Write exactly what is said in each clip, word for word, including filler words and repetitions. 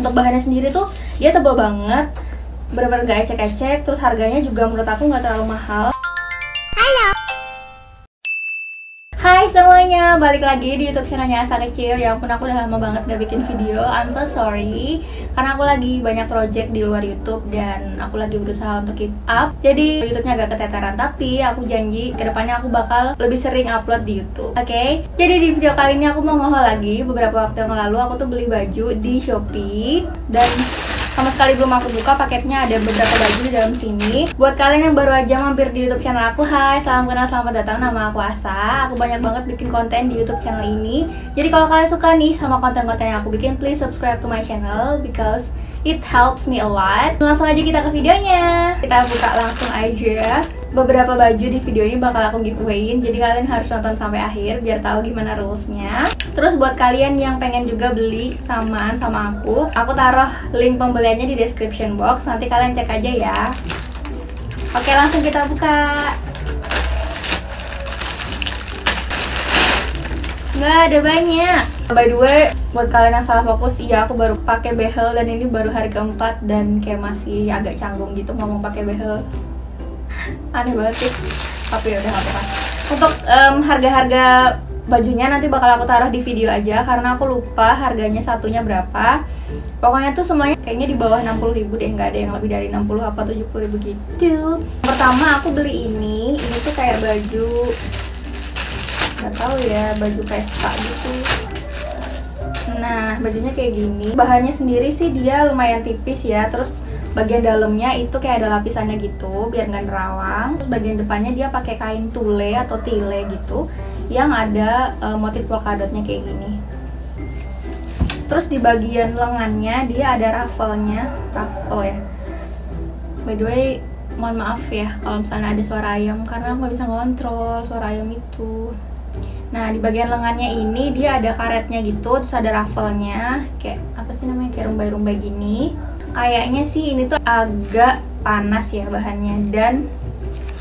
Untuk bahannya sendiri tuh dia tebal banget, bener-bener gak ecek-ecek. Terus harganya juga menurut aku gak terlalu mahal. Halo, hai semuanya, balik lagi di YouTube channelnya Asakecil. Ya ampun, aku udah lama banget gak bikin video, I'm so sorry. Karena aku lagi banyak project di luar YouTube dan aku lagi berusaha untuk keep up, jadi YouTube-nya agak keteteran. Tapi aku janji kedepannya aku bakal lebih sering upload di YouTube. Oke, okay? Jadi di video kali ini aku mau nge-haul lagi. Beberapa waktu yang lalu aku tuh beli baju di Shopee dan sama sekali belum aku buka paketnya. Ada beberapa baju di dalam sini. Buat kalian yang baru aja mampir di YouTube channel aku, hai, salam kenal, selamat datang, nama aku Asa. Aku banyak banget bikin konten di YouTube channel ini. Jadi kalau kalian suka nih sama konten-konten yang aku bikin, please subscribe to my channel because it helps me a lot. Langsung aja kita ke videonya. Kita buka langsung aja. Beberapa baju di video ini bakal aku giveawayin, jadi kalian harus nonton sampai akhir biar tahu gimana rulesnya. Terus buat kalian yang pengen juga beli samaan sama aku, aku taruh link pembeliannya di description box, nanti kalian cek aja ya. Oke, langsung kita buka. Nggak ada banyak. By the way, buat kalian yang salah fokus, iya aku baru pakai behel dan ini baru harga empat dan kayak masih agak canggung gitu ngomong pakai behel. Aneh banget sih, tapi udah gak apa-apa. Untuk um, harga-harga bajunya nanti bakal aku taruh di video aja karena aku lupa harganya satunya berapa. Pokoknya tuh semuanya kayaknya di bawah enam puluh ribu deh, nggak ada yang lebih dari enam puluh apa tujuh puluh ribu gitu. Pertama aku beli ini, ini tuh kayak baju, nggak tahu ya, baju pesta gitu. Nah, bajunya kayak gini. Bahannya sendiri sih dia lumayan tipis ya, terus bagian dalamnya itu kayak ada lapisannya gitu biar nggak nerawang. Terus bagian depannya dia pakai kain tule atau tile gitu yang ada e, motif polkadotnya kayak gini. Terus di bagian lengannya dia ada ruffle-nya, ruffle ya. By the way, mohon maaf ya kalau misalnya ada suara ayam karena aku nggak bisa ngontrol suara ayam itu. Nah, di bagian lengannya ini dia ada karetnya gitu, terus ada ruffle-nya kayak apa sih namanya, kayak rumbai-rumbai gini. Kayaknya sih ini tuh agak panas ya bahannya dan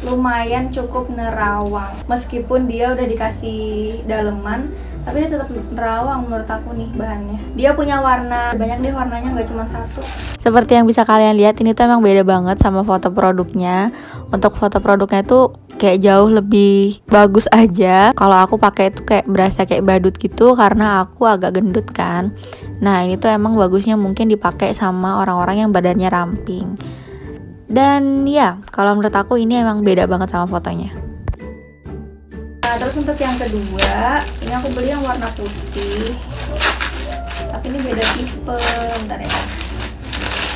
lumayan cukup nerawang. Meskipun dia udah dikasih daleman, tapi dia tetap nerawang menurut aku nih bahannya. Dia punya warna banyak deh, warnanya nggak cuma satu. Seperti yang bisa kalian lihat, ini tuh emang beda banget sama foto produknya. Untuk foto produknya tuh kayak jauh lebih bagus aja. Kalau aku pakai itu kayak berasa kayak badut gitu karena aku agak gendut kan. Nah, ini tuh emang bagusnya mungkin dipakai sama orang-orang yang badannya ramping. Dan ya, kalau menurut aku ini emang beda banget sama fotonya. Nah, terus untuk yang kedua, ini aku beli yang warna putih. Tapi ini beda tipe, bentar ya.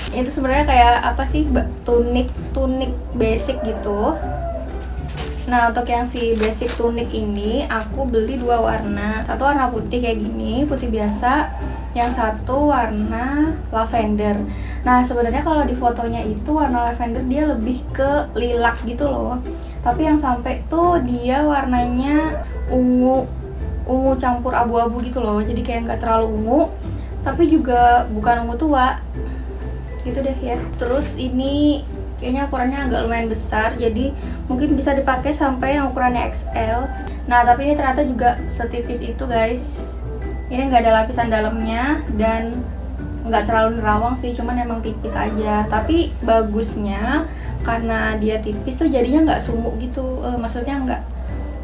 Ini tuh sebenarnya kayak apa sih? Tunik-tunik basic gitu. Nah, untuk yang si basic tunic ini aku beli dua warna. Satu warna putih kayak gini, putih biasa. Yang satu warna lavender. Nah, sebenarnya kalau di fotonya itu warna lavender dia lebih ke lilac gitu loh. Tapi yang sampai tuh dia warnanya ungu, ungu campur abu-abu gitu loh. Jadi kayak nggak terlalu ungu, tapi juga bukan ungu tua. Gitu deh ya. Terus ini kayaknya ukurannya agak lumayan besar, jadi mungkin bisa dipakai sampai yang ukurannya X L. Nah, tapi ini ternyata juga setipis itu guys. Ini nggak ada lapisan dalamnya dan nggak terlalu nerawang sih, cuman emang tipis aja. Tapi bagusnya karena dia tipis tuh jadinya nggak sumuk gitu, e, maksudnya nggak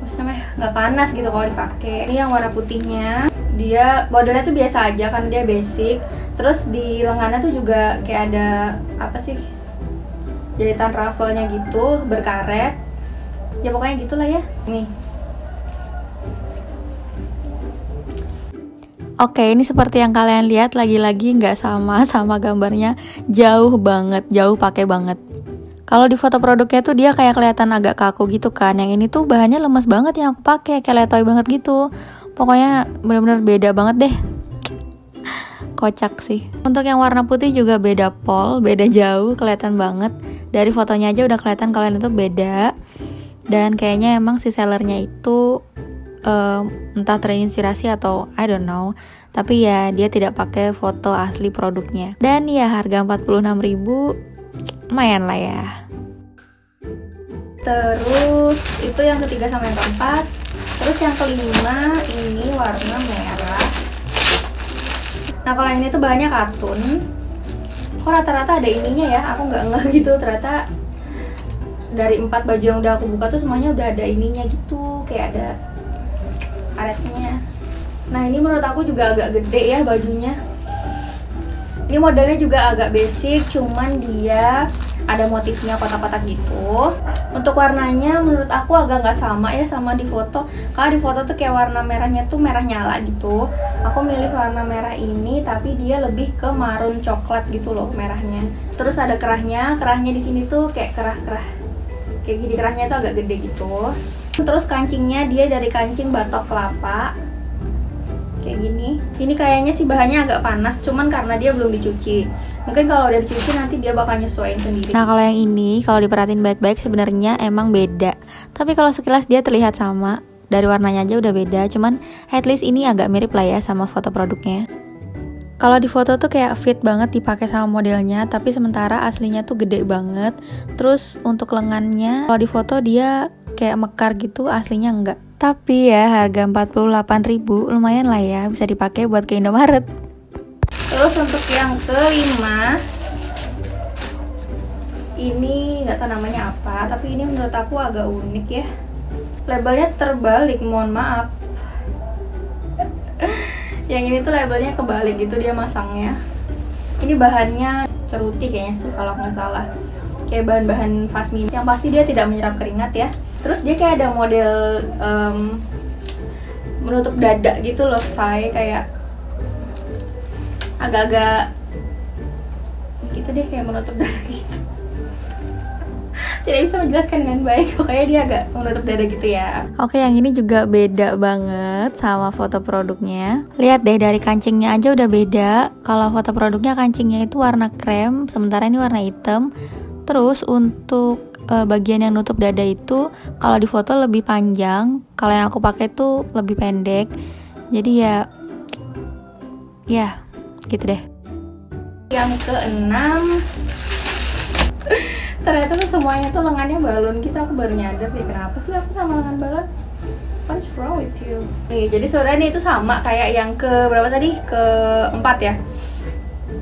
maksudnya nggak panas gitu kalau dipakai. Ini yang warna putihnya, dia modelnya tuh biasa aja karena dia basic. Terus di lengannya tuh juga kayak ada apa sih? Jahitan ruffle-nya gitu, berkaret. Ya pokoknya gitulah ya. Nih. Oke, ini seperti yang kalian lihat, lagi-lagi nggak sama sama gambarnya, jauh banget, jauh pakai banget. Kalau di foto produknya tuh dia kayak kelihatan agak kaku gitu kan. Yang ini tuh bahannya lemes banget yang aku pakai, kayak letoy banget gitu. Pokoknya bener-bener beda banget deh. Kocak sih. Untuk yang warna putih juga beda pol, beda jauh, kelihatan banget. Dari fotonya aja udah kelihatan kalian itu beda. Dan kayaknya emang si sellernya itu um, entah terinspirasi atau I don't know. Tapi ya dia tidak pakai foto asli produknya. Dan ya harga empat puluh enam ribu lumayan lah ya. Terus itu yang ketiga sama yang keempat. Terus yang kelima ini warna merah. Nah kalau yang ini tuh bahannya katun. Kok rata-rata ada ininya ya, aku nggak ngeh gitu. Ternyata dari empat baju yang udah aku buka tuh semuanya udah ada ininya gitu, kayak ada karetnya. Nah ini menurut aku juga agak gede ya bajunya. Ini modelnya juga agak basic, cuman dia ada motifnya kotak-kotak gitu. Untuk warnanya menurut aku agak nggak sama ya sama di foto. Karena di foto tuh kayak warna merahnya tuh merah nyala gitu. Aku milih warna merah ini, tapi dia lebih ke marun coklat gitu loh merahnya. Terus ada kerahnya, kerahnya di sini tuh kayak kerah-kerah. Kayak gini kerahnya tuh agak gede gitu. Terus kancingnya dia dari kancing batok kelapa. Kayak gini. Ini kayaknya sih bahannya agak panas, cuman karena dia belum dicuci. Mungkin kalau udah dicuci nanti dia bakal nyesuaiin sendiri. Nah kalau yang ini, kalau diperhatiin baik-baik sebenarnya emang beda. Tapi kalau sekilas dia terlihat sama. Dari warnanya aja udah beda, cuman at least ini agak mirip lah ya sama foto produknya. Kalau di foto tuh kayak fit banget dipakai sama modelnya, tapi sementara aslinya tuh gede banget. Terus untuk lengannya, kalau di foto dia kayak mekar gitu, aslinya enggak. Tapi ya harga empat puluh delapan ribu lumayan lah ya, bisa dipakai buat ke Indomaret. Terus untuk yang kelima, ini nggak tahu namanya apa, tapi ini menurut aku agak unik ya. Labelnya terbalik, mohon maaf. Yang ini tuh labelnya kebalik gitu dia masangnya. Ini bahannya ceruti kayaknya sih kalau nggak salah, kayak bahan-bahan Fasmini. Yang pasti dia tidak menyerap keringat ya. Terus dia kayak ada model um, menutup dada gitu loh, saya kayak agak-agak gitu deh, kayak menutup dada gitu. Tidak bisa menjelaskan dengan baik, pokoknya dia agak menutup dada gitu ya. Oke, yang ini juga beda banget sama foto produknya. Lihat deh, dari kancingnya aja udah beda. Kalau foto produknya kancingnya itu warna krem, sementara ini warna hitam. Terus untuk e, bagian yang nutup dada itu, kalau di foto lebih panjang, kalau yang aku pakai tuh lebih pendek. Jadi ya, ya gitu deh. Yang keenam, ternyata tuh semuanya tuh lengannya balon gitu. Aku baru nyadar deh, kenapa sih aku sama lengan balon? What's wrong with you? Nih, jadi sebenarnya itu sama kayak yang ke berapa tadi? Keempat ya.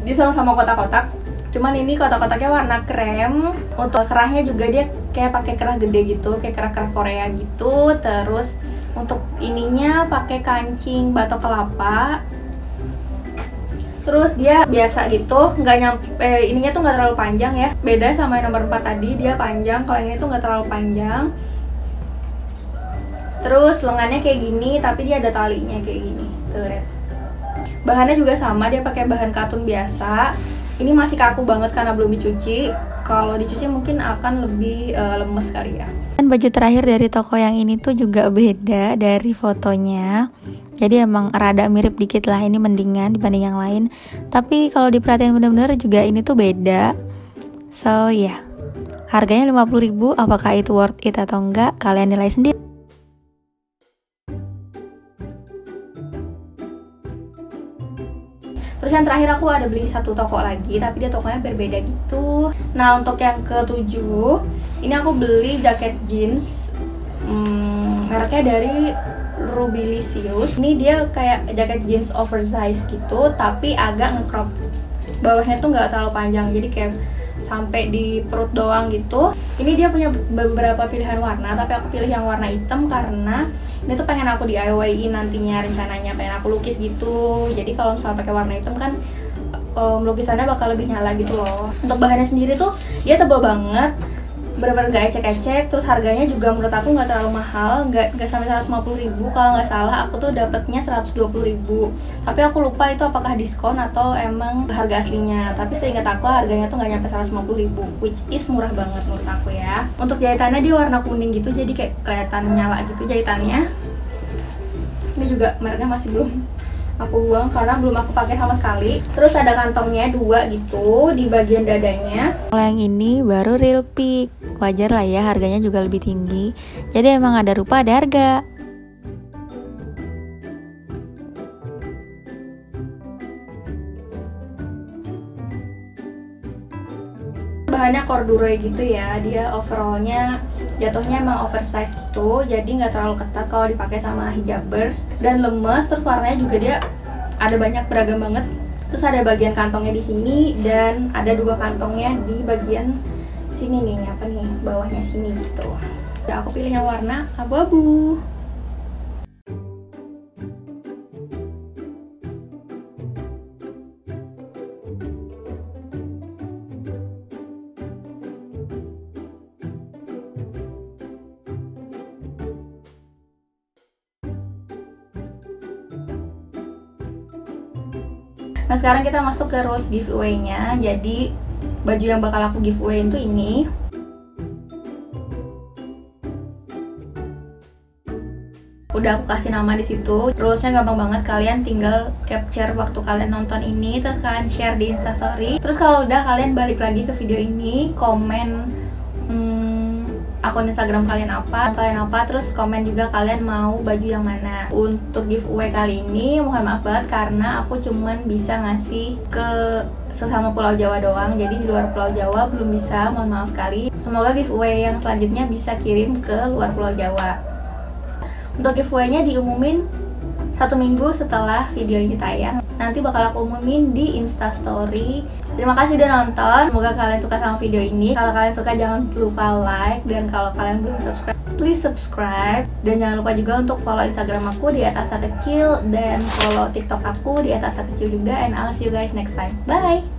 Dia sama-sama kotak-kotak, cuman ini kotak-kotaknya warna krem. Untuk kerahnya juga dia kayak pakai kerah gede gitu, kayak kerah-kerah Korea gitu. Terus untuk ininya pakai kancing batok kelapa. Terus dia biasa gitu, nggak nyampe, eh, ininya tuh nggak terlalu panjang ya. Beda sama yang nomor empat tadi, dia panjang, kalau ini tuh nggak terlalu panjang. Terus lengannya kayak gini, tapi dia ada talinya kayak gini. Tuh, lihat. Bahannya juga sama, dia pakai bahan katun biasa. Ini masih kaku banget karena belum dicuci. Kalau dicuci mungkin akan lebih uh, lemes kali ya. Dan baju terakhir dari toko yang ini tuh juga beda dari fotonya. Jadi emang rada mirip dikit lah, ini mendingan dibanding yang lain. Tapi kalau diperhatiin bener-bener juga ini tuh beda. So ya, yeah. Harganya lima puluh ribu, apakah itu worth it atau enggak? Kalian nilai sendiri. Terus yang terakhir aku ada beli satu toko lagi, tapi dia tokonya berbeda gitu. Nah untuk yang ketujuh, ini aku beli jaket jeans, hmm, mereknya dari Rubilicious. Ini dia kayak jaket jeans oversize gitu, tapi agak nge-crop. Bawahnya tuh nggak terlalu panjang, jadi kayak sampai di perut doang gitu. Ini dia punya beberapa pilihan warna, tapi aku pilih yang warna hitam karena ini tuh pengen aku D I Y-in nantinya, rencananya pengen aku lukis gitu. Jadi kalau misalnya pakai warna hitam kan um, lukisannya bakal lebih nyala gitu loh. Untuk bahannya sendiri tuh dia tebal banget, bener-bener gak ecek-ecek. Terus harganya juga menurut aku gak terlalu mahal, gak, gak sampai seratus lima puluh ribu. Kalau gak salah aku tuh dapetnya seratus dua puluh ribu, tapi aku lupa itu apakah diskon atau emang harga aslinya. Tapi seingat aku harganya tuh gak nyampe seratus lima puluh ribu, which is murah banget menurut aku ya. Untuk jahitannya dia warna kuning gitu, jadi kayak kelihatan nyala gitu jahitannya. Ini juga mereknya masih belum aku buang karena belum aku pakai sama sekali. Terus ada kantongnya dua gitu di bagian dadanya. Kalau yang ini baru real pick, wajar lah ya harganya juga lebih tinggi. Jadi emang ada rupa ada harga. Bahannya corduroy gitu ya, dia overallnya jatuhnya emang oversize gitu, jadi nggak terlalu ketat kalau dipakai sama hijabers dan lemes. Terus warnanya juga dia ada banyak, beragam banget. Terus ada bagian kantongnya di sini dan ada dua kantongnya di bagian sini nih, apa nih, bawahnya sini gitu. Nah, aku pilih yang warna abu-abu. Nah sekarang kita masuk ke rules giveaway-nya. Jadi baju yang bakal aku giveaway itu ini. Udah aku kasih nama di situ. Rulesnya gampang banget, kalian tinggal capture waktu kalian nonton ini, terus kalian share di Instastory. Terus kalau udah kalian balik lagi ke video ini, komen akun Instagram kalian apa, kalian apa, terus komen juga kalian mau baju yang mana. Untuk giveaway kali ini mohon maaf banget karena aku cuman bisa ngasih ke sesama Pulau Jawa doang, jadi di luar Pulau Jawa belum bisa, mohon maaf sekali. Semoga giveaway yang selanjutnya bisa kirim ke luar Pulau Jawa. Untuk giveaway-nya diumumin satu minggu setelah video ini tayang. Nanti bakal aku umumin di Instastory. Terima kasih udah nonton, semoga kalian suka sama video ini. Kalau kalian suka jangan lupa like, dan kalau kalian belum subscribe, please subscribe. Dan jangan lupa juga untuk follow Instagram aku di at asakecil dan follow TikTok aku di at asakecil juga. And I'll see you guys next time. Bye!